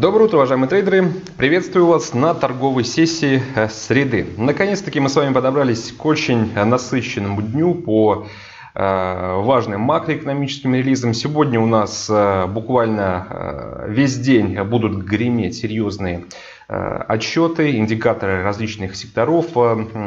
Доброе утро, уважаемые трейдеры! Приветствую вас на торговой сессии среды. Наконец-таки мы с вами подобрались к очень насыщенному дню по важным макроэкономическим релизам. Сегодня у нас буквально весь день будут греметь серьезные отчеты, индикаторы различных секторов,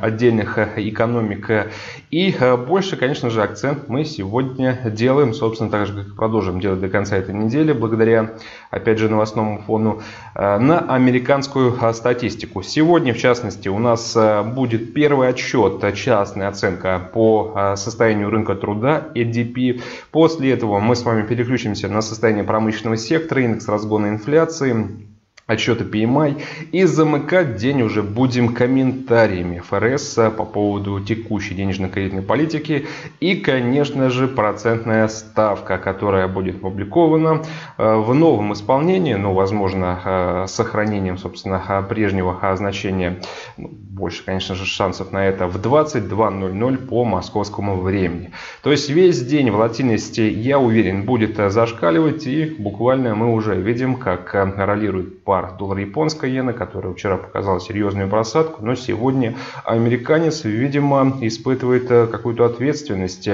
отдельных экономик. И больше, конечно же, акцент мы сегодня делаем, собственно, так же, как и продолжим делать до конца этой недели, благодаря, опять же, новостному фону, на американскую статистику. Сегодня, в частности, у нас будет первый отчет, частная оценка по состоянию рынка труда, ADP. После этого мы с вами переключимся на состояние промышленного сектора, индекс разгона инфляции, отчеты PMI, и замыкать день уже будем комментариями ФРС по поводу текущей денежно-кредитной политики и, конечно же, процентная ставка, которая будет опубликована в новом исполнении, но, возможно, с сохранением, собственно, прежнего значения. Больше, конечно же, шансов на это в 22:00 по московскому времени. То есть весь день волатильности, я уверен, будет зашкаливать, и буквально мы уже видим, как ролирует пар доллар-японская иена, которая вчера показала серьезную просадку, но сегодня американец, видимо, испытывает какую-то ответственность,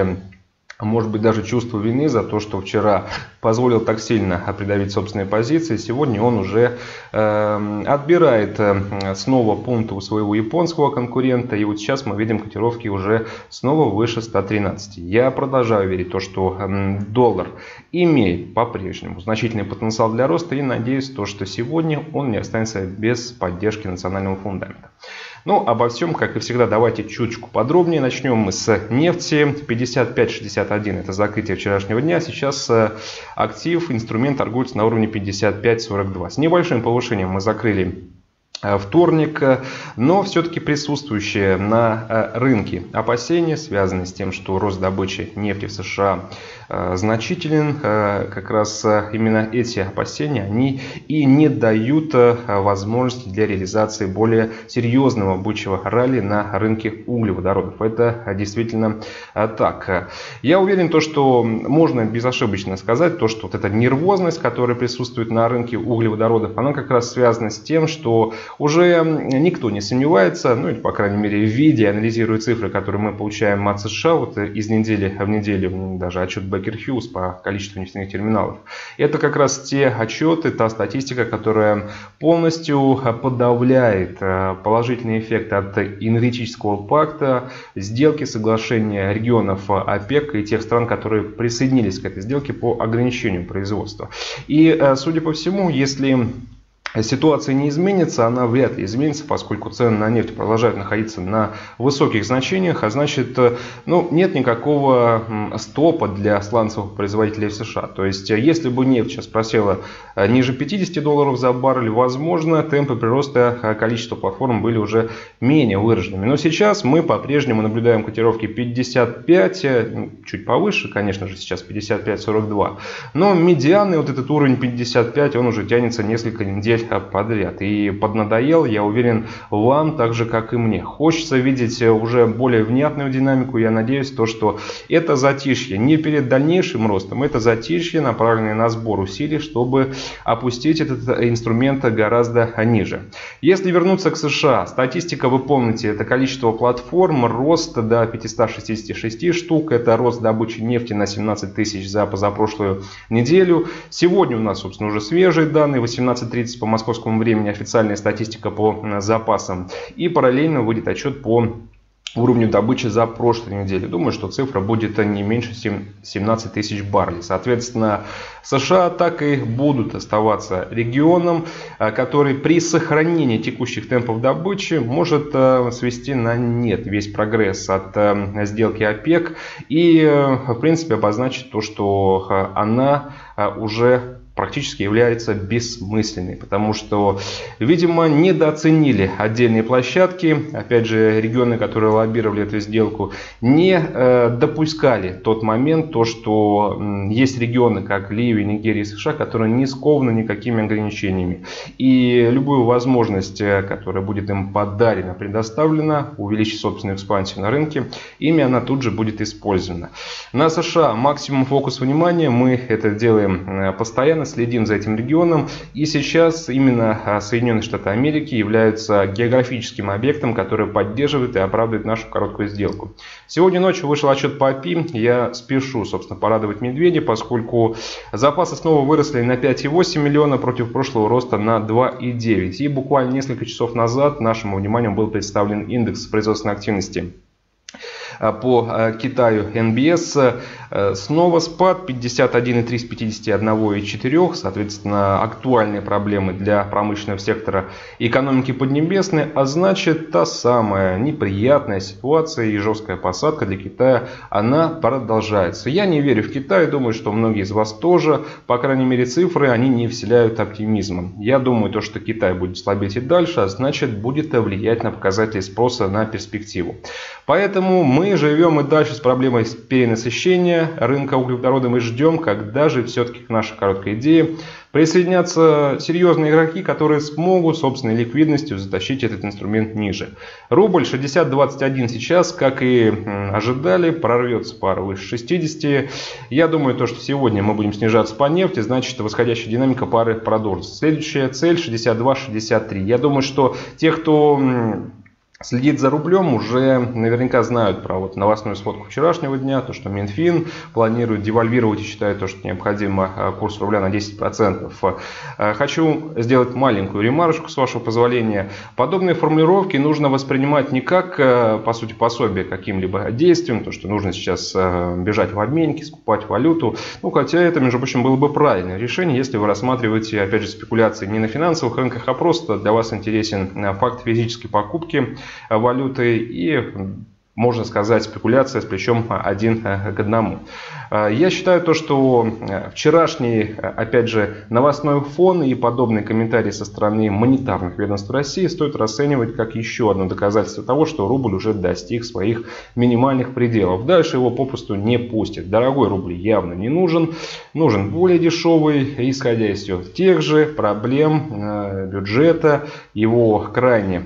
может быть, даже чувство вины за то, что вчера позволил так сильно придавить собственные позиции. Сегодня он уже отбирает снова пункты у своего японского конкурента. И вот сейчас мы видим котировки уже снова выше 113. Я продолжаю верить в то, что доллар имеет по-прежнему значительный потенциал для роста. И надеюсь, то, что сегодня он не останется без поддержки национального фундамента. Но обо всем, как и всегда, давайте чуточку подробнее. Начнем мы с нефти. 55.61 это закрытие вчерашнего дня. Сейчас актив, инструмент торгуется на уровне 55.42. С небольшим повышением мы закрыли вторник, но все-таки присутствующие на рынке опасения связаны с тем, что рост добычи нефти в США значителен. Как раз именно эти опасения, они и не дают возможности для реализации более серьезного бычьего ралли на рынке углеводородов. Это действительно так. Я уверен, то, что можно безошибочно сказать, то, что вот эта нервозность, которая присутствует на рынке углеводородов, она как раз связана с тем, что уже никто не сомневается, ну или, по крайней мере, видя, анализируя цифры, которые мы получаем от США, вот из недели в неделю, даже отчет Бейкер Хьюз по количеству нефтяных терминалов. Это как раз те отчеты, та статистика, которая полностью подавляет положительный эффект от энергетического пакта, сделки, соглашения регионов ОПЕК и тех стран, которые присоединились к этой сделке по ограничению производства. И, судя по всему, если ситуация не изменится, она вряд ли изменится, поскольку цены на нефть продолжают находиться на высоких значениях, а значит, ну, нет никакого стопа для сланцевых производителей в США. То есть, если бы нефть сейчас просела ниже $50 за баррель, возможно, темпы прироста количества платформ были уже менее выраженными. Но сейчас мы по-прежнему наблюдаем котировки 55, чуть повыше, конечно же, сейчас 55.42, но медианный вот этот уровень 55, он уже тянется несколько недель подряд. И поднадоел, я уверен, вам так же, как и мне. Хочется видеть уже более внятную динамику. Я надеюсь, то, что это затишье не перед дальнейшим ростом, это затишье, направленное на сбор усилий, чтобы опустить этот инструмент гораздо ниже. Если вернуться к США, статистика, вы помните, это количество платформ, рост до 566 штук, это рост добычи нефти на 17 тысяч за позапрошлую неделю. Сегодня у нас, собственно, уже свежие данные, 18:30 по московскому времени официальная статистика по запасам, и параллельно выйдет отчет по уровню добычи за прошлую неделю. Думаю, что цифра будет не меньше 17 тысяч баррелей. Соответственно, США так и будут оставаться регионом, который при сохранении текущих темпов добычи может свести на нет весь прогресс от сделки ОПЕК и, в принципе, обозначить то, что она уже практически является бессмысленной, потому что, видимо, недооценили отдельные площадки, опять же, регионы, которые лоббировали эту сделку, не допускали тот момент, то, что есть регионы, как Ливия, Нигерия и США, которые не скованы никакими ограничениями, и любую возможность, которая будет им подарена, предоставлена, увеличить собственную экспансию на рынке, ими она тут же будет использована. На США максимум фокус внимания, мы это делаем постоянно, постоянно следим за этим регионом. И сейчас именно Соединенные Штаты Америки являются географическим объектом, который поддерживает и оправдывает нашу короткую сделку. Сегодня ночью вышел отчет по API. Я спешу, собственно, порадовать медведя, поскольку запасы снова выросли на 5,8 миллиона против прошлого роста на 2,9. И буквально несколько часов назад нашему вниманию был представлен индекс производственной активности по Китаю НБС. Снова спад 51,3 с 51,4. Соответственно, актуальные проблемы для промышленного сектора экономики Поднебесной, а значит, та самая неприятная ситуация и жесткая посадка для Китая, она продолжается. Я не верю в Китай, думаю, что многие из вас тоже. По крайней мере, цифры, они не вселяют оптимизма. Я думаю, то, что Китай будет слабеть и дальше, а значит, будет влиять на показатели спроса на перспективу. Поэтому мы живем и дальше с проблемой перенасыщения рынка углеводородом и ждем, когда же все-таки к нашей короткой идее присоединятся серьезные игроки, которые смогут собственной ликвидностью затащить этот инструмент ниже. Рубль 60.21 сейчас, как и ожидали, прорвется пару выше 60. Я думаю, то, что сегодня мы будем снижаться по нефти, значит, восходящая динамика пары продолжится. Следующая цель 62.63. Я думаю, что те, кто следит за рублем, уже наверняка знают про вот новостную сводку вчерашнего дня, то, что Минфин планирует девальвировать и считает, то, что необходимо курс рубля на 10%. Хочу сделать маленькую ремарочку, с вашего позволения. Подобные формулировки нужно воспринимать не как, по сути, пособие каким-либо действием, то, что нужно сейчас бежать в обменники, скупать валюту. Ну, хотя это, между прочим, было бы правильное решение, если вы рассматриваете, опять же, спекуляции не на финансовых рынках, а просто для вас интересен факт физической покупки валюты и, можно сказать, спекуляция с плечом один к одному. Я считаю то, что вчерашний, опять же, новостной фон и подобные комментарии со стороны монетарных ведомств России стоит расценивать как еще одно доказательство того, что рубль уже достиг своих минимальных пределов. Дальше его попросту не пустят. Дорогой рубль явно не нужен. Нужен более дешевый, исходя из тех же проблем бюджета, его крайне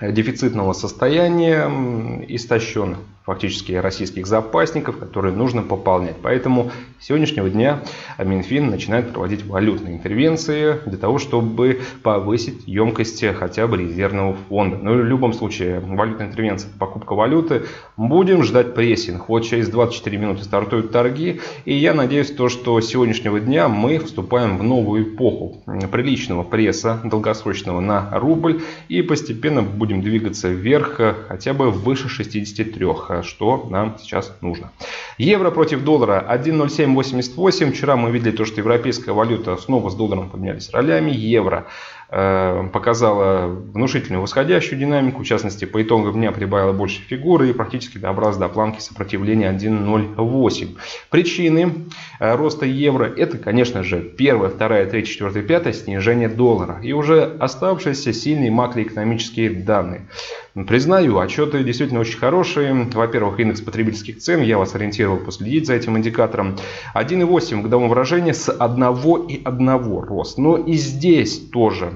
дефицитного состояния, истощенных фактически российских запасников, которые нужно пополнять. Поэтому с сегодняшнего дня Минфин начинает проводить валютные интервенции для того, чтобы повысить емкость хотя бы резервного фонда. Но в любом случае валютная интервенция, покупка валюты. Будем ждать прессинг. Вот через 24 минуты стартуют торги. И я надеюсь, то, что с сегодняшнего дня мы вступаем в новую эпоху приличного пресса долгосрочного на рубль. И постепенно будем двигаться вверх хотя бы выше 63. Что нам сейчас нужно. Евро против доллара 1.0788. Вчера мы видели то, что европейская валюта снова с долларом поменялись ролями. Евро показала внушительную восходящую динамику. В частности, по итогам дня прибавила больше фигуры и практически добралась до планки сопротивления 1.08. Причины роста евро — это, конечно же, 1, 2, 3, 4, 5 снижение доллара. И уже оставшиеся сильные макроэкономические данные. Признаю, отчеты действительно очень хорошие. Во-первых, индекс потребительских цен. Я вас ориентировал последить за этим индикатором. 1.8 годового выражения с 1,1 рост. Но и здесь тоже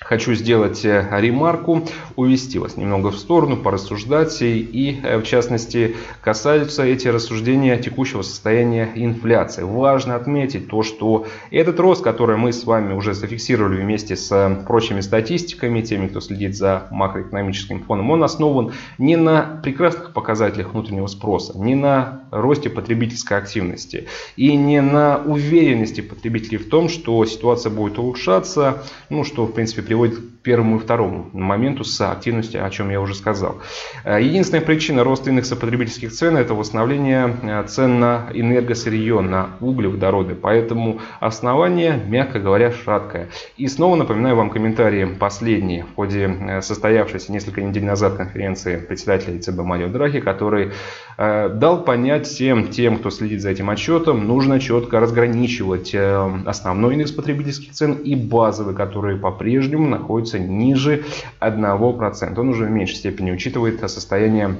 хочу сделать ремарку, увести вас немного в сторону, порассуждать. И, в частности, касаются эти рассуждения текущего состояния инфляции. Важно отметить то, что этот рост, который мы с вами уже зафиксировали вместе с прочими статистиками, теми, кто следит за макроэкономическим фоном, он основан не на прекрасных показателях внутреннего спроса, не на росте потребительской активности и не на уверенности потребителей в том, что ситуация будет улучшаться, ну, что, в принципе, приводит к первому и второму моменту с активностью, о чем я уже сказал. Единственная причина роста индекса потребительских цен — это восстановление цен на энергосырье, на углеводороды. Поэтому основание, мягко говоря, шаткое. И снова напоминаю вам комментарии последние в ходе состоявшейся несколько недель назад конференции председателя ЕЦБ Марио Драги, который дал понять всем тем, кто следит за этим отчетом, нужно четко разграничивать основной индекс потребительских цен и базовый, который по-прежнему находится ниже 1%. Он уже в меньшей степени учитывает состояние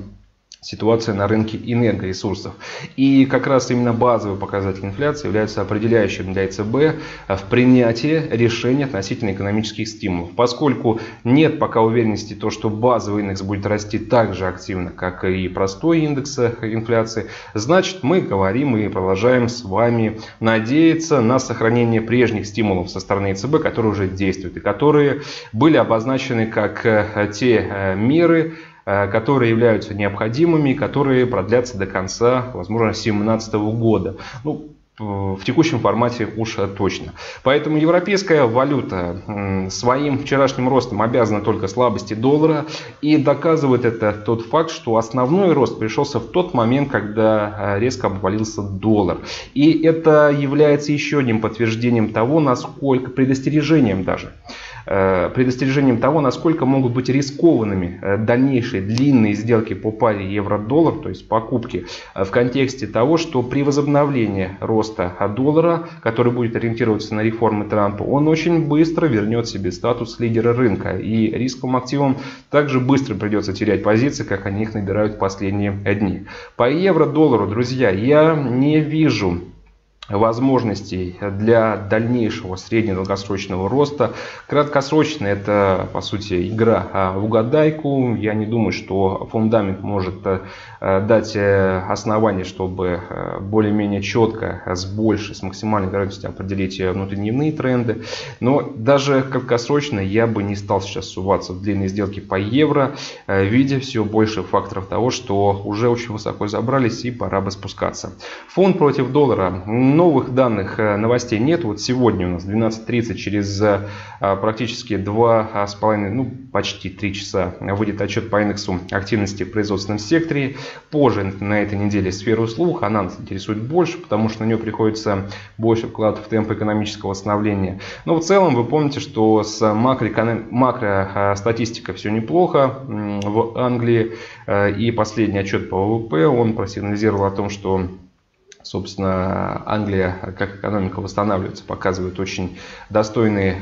ситуация на рынке энергоресурсов. И как раз именно базовый показатель инфляции является определяющим для ЕЦБ в принятии решений относительно экономических стимулов. Поскольку нет пока уверенности, то, что базовый индекс будет расти так же активно, как и простой индекс инфляции, значит, мы говорим и продолжаем с вами надеяться на сохранение прежних стимулов со стороны ЕЦБ, которые уже действуют и которые были обозначены как те меры, которые являются необходимыми, которые продлятся до конца, возможно, 2017 года. Ну, в текущем формате уж точно. Поэтому европейская валюта своим вчерашним ростом обязана только слабости доллара. И доказывает это тот факт, что основной рост пришелся в тот момент, когда резко обвалился доллар. И это является еще одним подтверждением того, насколько предостережением того, насколько могут быть рискованными дальнейшие длинные сделки по паре евро-доллар, то есть покупки, в контексте того, что при возобновлении роста доллара, который будет ориентироваться на реформы Трампа, он очень быстро вернет себе статус лидера рынка. И рисковым активам также быстро придется терять позиции, как они их набирают в последние дни. По евро-доллару, друзья, я не вижу возможностей для дальнейшего среднедолгосрочного роста. Краткосрочно это, по сути, игра в угадайку. Я не думаю, что фундамент может дать основания, чтобы более-менее четко, с максимальной вероятностью определить внутридневные тренды. Но даже краткосрочно я бы не стал сейчас суваться в длинные сделки по евро, видя все больше факторов того, что уже очень высоко забрались и пора бы спускаться. Фунт против доллара. Новых данных, новостей нет. Вот сегодня у нас 12:30, через практически 2,5, почти 3 часа выйдет отчет по индексу активности в производственном секторе. Позже на этой неделе сферу услуг, она нас интересует больше, потому что на нее приходится больше вклад в темп экономического восстановления. Но в целом вы помните, что с макростатистикой все неплохо в Англии. И последний отчет по ВВП, он просигнализировал о том, что, собственно, Англия, как экономика восстанавливается, показывает очень достойные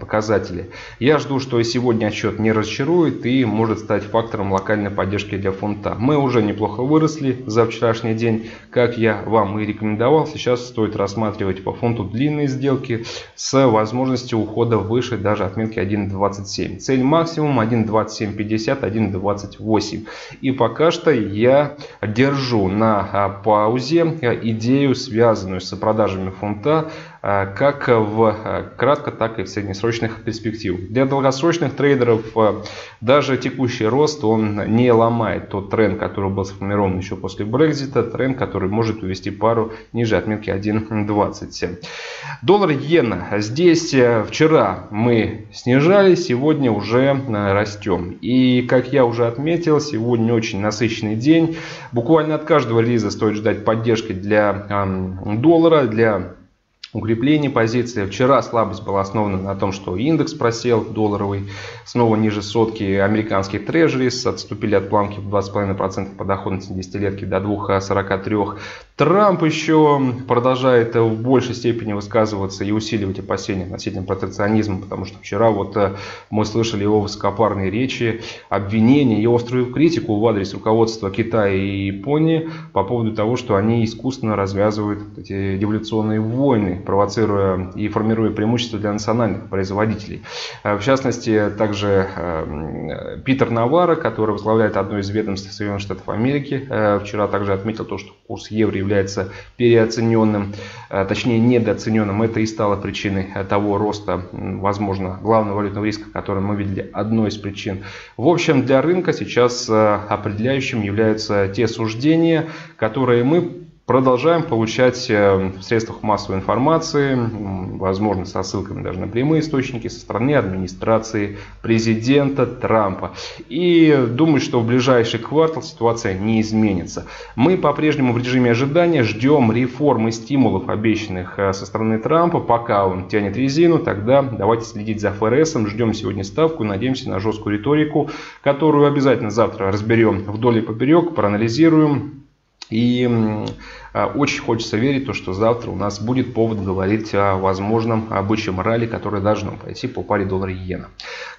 показатели. Я жду, что и сегодня отчет не разочарует и может стать фактором локальной поддержки для фунта. Мы уже неплохо выросли за вчерашний день, как я вам и рекомендовал. Сейчас стоит рассматривать по фунту длинные сделки с возможностью ухода выше даже отметки 1.27. Цель максимум 1.2750, 1.28. И пока что я держу на паузе идею, связанную с продажами фунта, как в кратко, так и в среднесрочных перспективах. Для долгосрочных трейдеров даже текущий рост, он не ломает тот тренд, который был сформирован еще после Брекзита, тренд, который может увести пару ниже отметки 1.20. Доллар-иена. Здесь вчера мы снижали, сегодня уже растем. И, как я уже отметил, сегодня очень насыщенный день. Буквально от каждого релиза стоит ждать поддержки для доллара, для укрепление позиции. Вчера слабость была основана на том, что индекс просел долларовый, снова ниже сотки. Американские трежерис отступили от планки в 20,5% по доходности десятилетки до 2,43%. Трамп еще продолжает в большей степени высказываться и усиливать опасения относительно протекционизма, потому что вчера вот мы слышали его высокопарные речи, обвинения и острую критику в адрес руководства Китая и Японии по поводу того, что они искусственно развязывают эти девальвационные войны, провоцируя и формируя преимущество для национальных производителей. В частности, также Питер Наварро, который возглавляет одно из ведомств Соединенных Штатов Америки, вчера также отметил то, что курс евро является переоцененным, точнее недооцененным. Это и стало причиной того роста, возможно, главного валютного риска, который мы видели, одной из причин. В общем, для рынка сейчас определяющим являются те суждения, которые мы продолжаем получать в средствах массовой информации, возможно, со ссылками даже на прямые источники, со стороны администрации президента Трампа. И думаю, что в ближайший квартал ситуация не изменится. Мы по-прежнему в режиме ожидания ждем реформы стимулов, обещанных со стороны Трампа. Пока он тянет резину, тогда давайте следить за ФРС. Ждем сегодня ставку, надеемся на жесткую риторику, которую обязательно завтра разберем вдоль и поперек, проанализируем. И очень хочется верить, что завтра у нас будет повод говорить о возможном бычьем ралли, которое должно пойти по паре доллара-иена.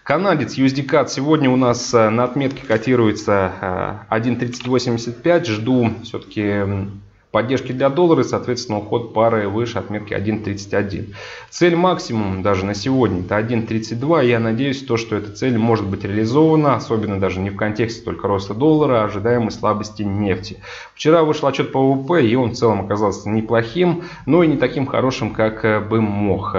Канадец USDCAD сегодня у нас на отметке котируется 1.3885. Жду все-таки поддержки для доллара и, соответственно, уход пары выше отметки 1.31. Цель максимум даже на сегодня это 1.32. Я надеюсь, что эта цель может быть реализована, особенно даже не в контексте только роста доллара, а ожидаемой слабости нефти. Вчера вышел отчет по ВВП, и он в целом оказался неплохим, но и не таким хорошим, как бы мог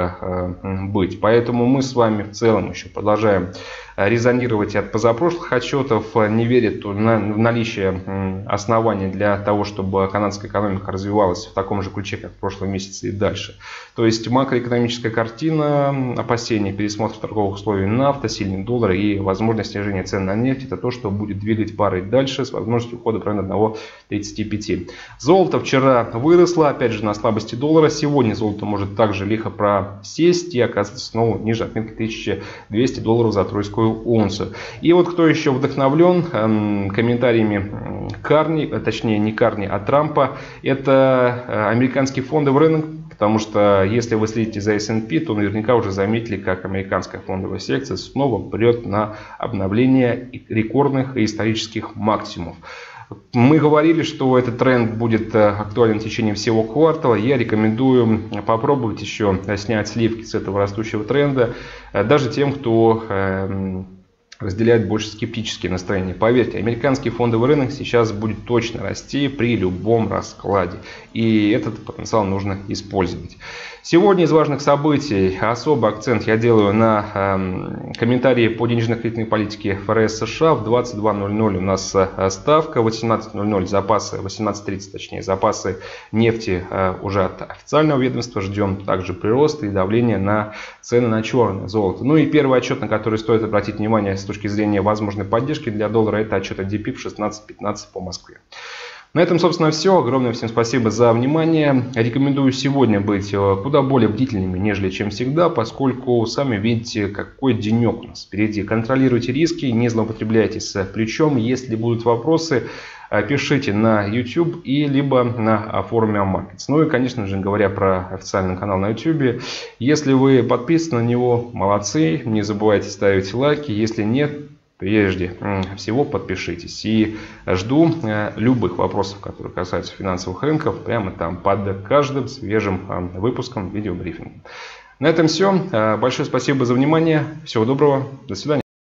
быть. Поэтому мы с вами в целом еще продолжаем резонировать от позапрошлых отчетов, не верит в наличие оснований для того, чтобы канадская экономика развивалась в таком же ключе, как в прошлом месяце и дальше. То есть макроэкономическая картина, опасения пересмотра торговых условий нафта, сильный доллар и возможное снижение цен на нефть — это то, что будет двигать пары дальше с возможностью ухода примерно 1.35. Золото вчера выросло, опять же на слабости доллара. Сегодня золото может также лихо просесть и оказаться снова ниже отметки 1200 долларов за тройскую унцию. И вот кто еще вдохновлен комментариями Карни, точнее не Карни, а Трампа, это американские фонды в рынок. Потому что если вы следите за S&P, то наверняка уже заметили, как американская фондовая секция снова прет на обновление рекордных и исторических максимумов. Мы говорили, что этот тренд будет актуален в течение всего квартала. Я рекомендую попробовать еще снять сливки с этого растущего тренда, даже тем, кто разделяет больше скептические настроения. Поверьте, американский фондовый рынок сейчас будет точно расти при любом раскладе. И этот потенциал нужно использовать. Сегодня из важных событий особый акцент я делаю на комментарии по денежно-кредитной политике ФРС США. В 22.00 у нас ставка, в 18.00 запасы, 18.30 точнее, запасы нефти уже от официального ведомства. Ждем также прирост и давление на цены на черное золото. Ну и первый отчет, на который стоит обратить внимание с точки зрения возможной поддержки для доллара, это отчет ADP в 16.15 по Москве. На этом, собственно, все. Огромное всем спасибо за внимание. Рекомендую сегодня быть куда более бдительными, нежели чем всегда, поскольку сами видите, какой денек у нас впереди. Контролируйте риски, не злоупотребляйте плечом. Если будут вопросы, пишите на YouTube и либо на форуме AMarkets. Ну и, конечно же, говоря про официальный канал на YouTube, если вы подписаны на него, молодцы, не забывайте ставить лайки. Если нет, прежде всего подпишитесь. И жду любых вопросов, которые касаются финансовых рынков, прямо там под каждым свежим выпуском видеобрифинга. На этом все. Большое спасибо за внимание. Всего доброго. До свидания.